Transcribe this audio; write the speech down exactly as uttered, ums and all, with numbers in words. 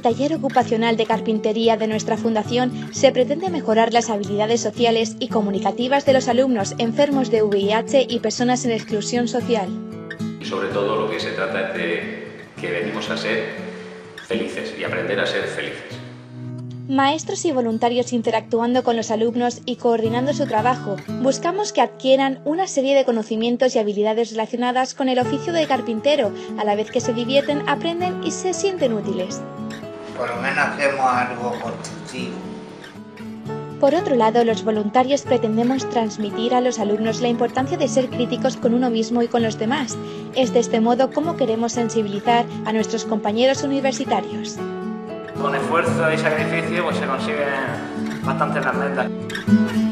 el taller ocupacional de carpintería de nuestra fundación se pretende mejorar las habilidades sociales y comunicativas de los alumnos enfermos de V I H y personas en exclusión social. Sobre todo lo que se trata es de que venimos a ser felices y aprender a ser felices. Maestros y voluntarios interactuando con los alumnos y coordinando su trabajo, buscamos que adquieran una serie de conocimientos y habilidades relacionadas con el oficio de carpintero, a la vez que se divierten, aprenden y se sienten útiles. Por lo menos hacemos algo constructivo. Por otro lado, los voluntarios pretendemos transmitir a los alumnos la importancia de ser críticos con uno mismo y con los demás. Es de este modo como queremos sensibilizar a nuestros compañeros universitarios. Con esfuerzo y sacrificio pues se consiguen bastantes las metas.